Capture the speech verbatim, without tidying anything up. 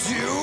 do